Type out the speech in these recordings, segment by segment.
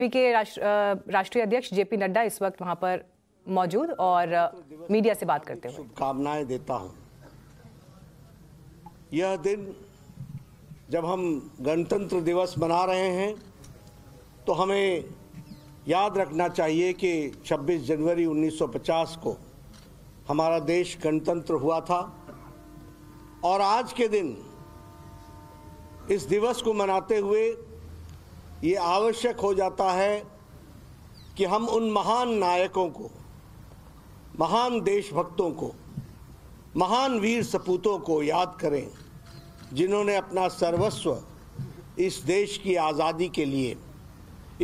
BJP के राष्ट्रीय अध्यक्ष जेपी नड्डा इस वक्त वहां पर मौजूद और मीडिया से बात करते हुए शुभकामनाएं देता हूं। यह दिन जब हम गणतंत्र दिवस मना रहे हैं तो हमें याद रखना चाहिए कि 26 जनवरी 1950 को हमारा देश गणतंत्र हुआ था और आज के दिन इस दिवस को मनाते हुए ये आवश्यक हो जाता है कि हम उन महान नायकों को, महान देशभक्तों को, महान वीर सपूतों को याद करें जिन्होंने अपना सर्वस्व इस देश की आज़ादी के लिए,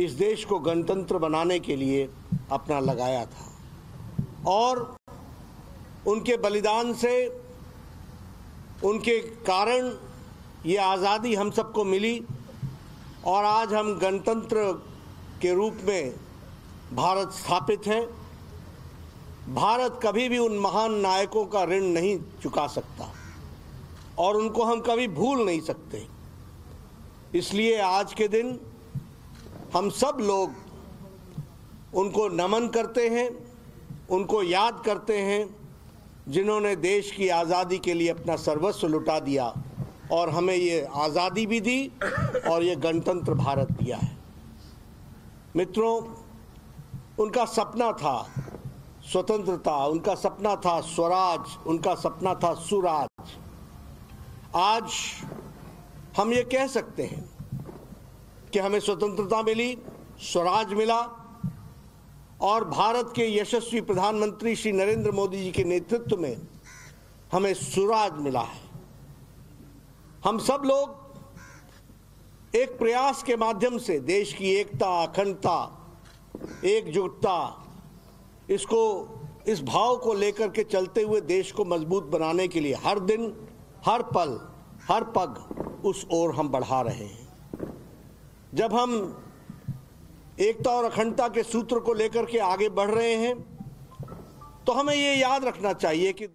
इस देश को गणतंत्र बनाने के लिए अपना लगाया था और उनके बलिदान से, उनके कारण ये आज़ादी हम सबको मिली और आज हम गणतंत्र के रूप में भारत स्थापित है। भारत कभी भी उन महान नायकों का ऋण नहीं चुका सकता और उनको हम कभी भूल नहीं सकते। इसलिए आज के दिन हम सब लोग उनको नमन करते हैं, उनको याद करते हैं जिन्होंने देश की आज़ादी के लिए अपना सर्वस्व लुटा दिया और हमें ये आज़ादी भी दी और ये गणतंत्र भारत दिया है। मित्रों, उनका सपना था स्वतंत्रता, उनका सपना था स्वराज, उनका सपना था सुराज। आज हम ये कह सकते हैं कि हमें स्वतंत्रता मिली, स्वराज मिला और भारत के यशस्वी प्रधानमंत्री श्री नरेंद्र मोदी जी के नेतृत्व में हमें सुराज मिला है। हम सब लोग एक प्रयास के माध्यम से देश की एकता, अखंडता, एकजुटता, इसको, इस भाव को लेकर के चलते हुए देश को मजबूत बनाने के लिए हर दिन, हर पल, हर पग उस ओर हम बढ़ा रहे हैं। जब हम एकता और अखंडता के सूत्र को लेकर के आगे बढ़ रहे हैं तो हमें ये याद रखना चाहिए कि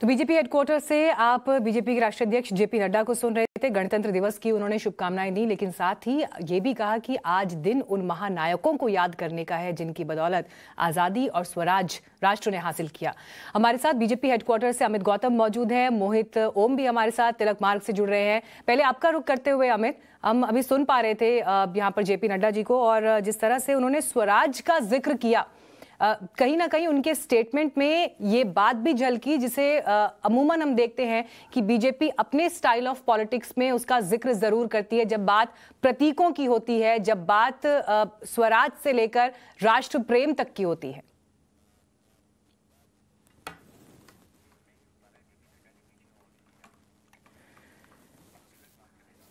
तो बीजेपी हेडक्वार्टर से आप बीजेपी के राष्ट्रीय अध्यक्ष जेपी नड्डा को सुन रहे थे। गणतंत्र दिवस की उन्होंने शुभकामनाएं दी, लेकिन साथ ही ये भी कहा कि आज दिन उन महानायकों को याद करने का है जिनकी बदौलत आज़ादी और स्वराज राष्ट्र ने हासिल किया। हमारे साथ बीजेपी हेडक्वार्टर से अमित गौतम मौजूद हैं, मोहित ओम भी हमारे साथ तिलक मार्ग से जुड़ रहे हैं। पहले आपका रुख करते हुए अमित, हम अभी सुन पा रहे थे यहाँ पर जेपी नड्डा जी को और जिस तरह से उन्होंने स्वराज का जिक्र किया, कहीं ना कहीं उनके स्टेटमेंट में ये बात भी झलकी जिसे अमूमन हम देखते हैं कि बीजेपी अपने स्टाइल ऑफ पॉलिटिक्स में उसका जिक्र जरूर करती है। जब बात प्रतीकों की होती है, जब बात स्वराज से लेकर राष्ट्र प्रेम तक की होती है।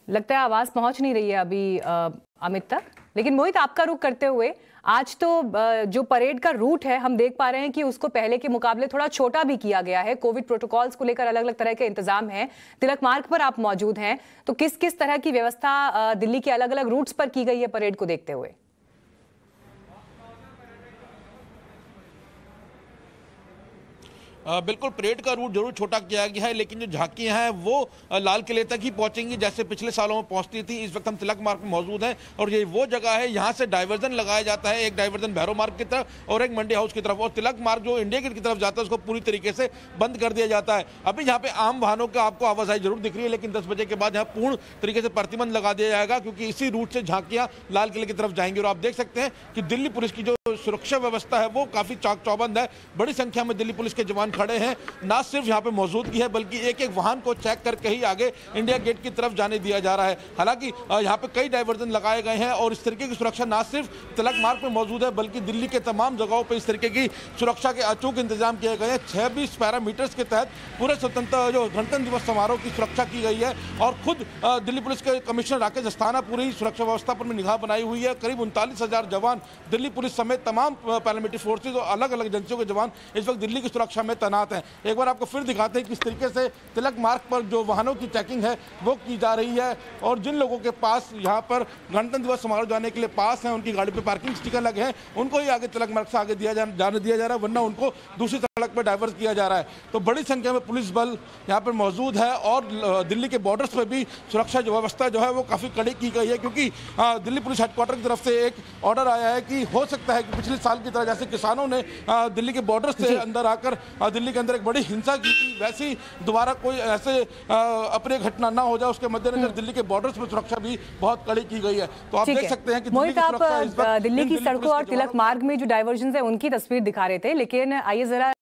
लगता है आवाज पहुंच नहीं रही है अभी अमित तक, लेकिन मोहित आपका रुख करते हुए आज तो जो परेड का रूट है हम देख पा रहे हैं कि उसको पहले के मुकाबले थोड़ा छोटा भी किया गया है। कोविड प्रोटोकॉल्स को लेकर अलग अलग तरह के इंतजाम हैं। तिलक मार्ग पर आप मौजूद हैं तो किस किस तरह की व्यवस्था दिल्ली के अलग अलग रूट्स पर की गई है परेड को देखते हुए? बिल्कुल परेड का रूट जरूर छोटा किया गया है, लेकिन जो झांकियां हैं वो लाल किले तक ही पहुंचेंगी जैसे पिछले सालों में पहुंचती थी। इस वक्त हम तिलक मार्ग में मौजूद हैं और ये वो जगह है, यहाँ से डाइवर्जन लगाया जाता है, एक डाइवर्जन भैरव मार्ग की तरफ और एक मंडी हाउस की तरफ, और तिलक मार्ग जो इंडिया गेट की तरफ जाता है उसको पूरी तरीके से बंद कर दिया जाता है। अभी यहाँ पे आम वाहनों का आपको आवाजाही जरूर दिख रही है, लेकिन 10 बजे के बाद यहाँ पूर्ण तरीके से प्रतिबंध लगा दिया जाएगा क्योंकि इसी रूट से झांकियाँ लाल किले की तरफ जाएंगी। और आप देख सकते हैं कि दिल्ली पुलिस की जो सुरक्षा व्यवस्था है वो काफी चाक चौबंद है। बड़ी संख्या में दिल्ली पुलिस के जवान खड़े हैं, ना सिर्फ यहाँ पे मौजूदगी है बल्कि एक एक वाहन को चेक करके ही आगे इंडिया गेट की तरफ जाने दिया जा रहा है। हालांकि यहाँ पे कई डाइवर्जन लगाए गए हैं और इस तरीके की सुरक्षा ना सिर्फ तिलक मार्ग पर मौजूद है बल्कि दिल्ली के तमाम जगहों पर इस तरीके की सुरक्षा के अचूक इंतजाम किए गए हैं। 26 पैरामीटर्स के तहत पूरे स्वतंत्रता जो गणतंत्र दिवस समारोह की सुरक्षा की गई है और खुद दिल्ली पुलिस के कमिश्नर राकेश अस्थाना पूरी सुरक्षा व्यवस्था पर निगाह बनाई हुई है। करीब 39,000 जवान दिल्ली पुलिस समेत तमाम पैरामिलिट्री फोर्सेज और अलग अलग एजेंसियों के जवान इस वक्त दिल्ली की सुरक्षा में तैनात हैं। एक बार आपको फिर दिखाते हैं किस तरीके से तिलक मार्ग पर जो वाहनों की चेकिंग है वो की जा रही है और जिन लोगों के पास यहाँ पर गणतंत्र दिवस समारोह जाने के लिए पास हैं, उनकी गाड़ी पर पार्किंग स्टिकर लगे हैं, उनको ही आगे तिलक मार्ग से आगे दिया जाने दिया जा रहा है, वरना उनको दूसरी सड़क पर डाइवर्ट किया जा रहा है। तो बड़ी संख्या में पुलिस बल यहाँ पर मौजूद है और दिल्ली के बॉर्डर्स पर भी सुरक्षा जो व्यवस्था जो है वो काफ़ी कड़ी की गई है, क्योंकि दिल्ली पुलिस हेडक्वार्टर की तरफ से एक ऑर्डर आया है कि हो सकता है कि पिछले साल की तरह जैसे किसानों ने दिल्ली के बॉर्डर से अंदर आकर दिल्ली के अंदर एक बड़ी हिंसा की थी, वैसी दोबारा कोई ऐसे अपने घटना ना हो जाए, उसके मद्देनजर दिल्ली के बॉर्डर्स पर सुरक्षा भी बहुत कड़ी की गई है। तो आप देख सकते हैं कि दिल्ली की सड़कों और तिलक मार्ग में जो डाइवर्जन है उनकी तस्वीर दिखा रहे थे, लेकिन आइए जरा